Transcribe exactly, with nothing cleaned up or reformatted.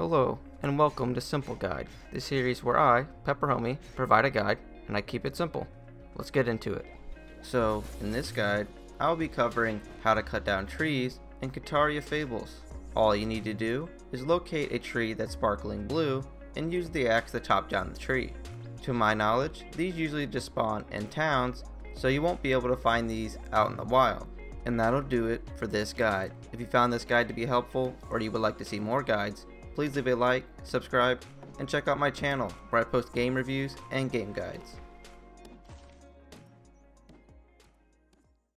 Hello, and welcome to Simple Guide, the series where I, Pepper Homie, provide a guide, and I keep it simple. Let's get into it. So, in this guide, I'll be covering how to cut down trees in Kitaria Fables. All you need to do is locate a tree that's sparkling blue, and use the axe to chop down the tree. To my knowledge, these usually just spawn in towns, so you won't be able to find these out in the wild. And that'll do it for this guide. If you found this guide to be helpful, or you would like to see more guides, please leave a like, subscribe, and check out my channel where I post game reviews and game guides.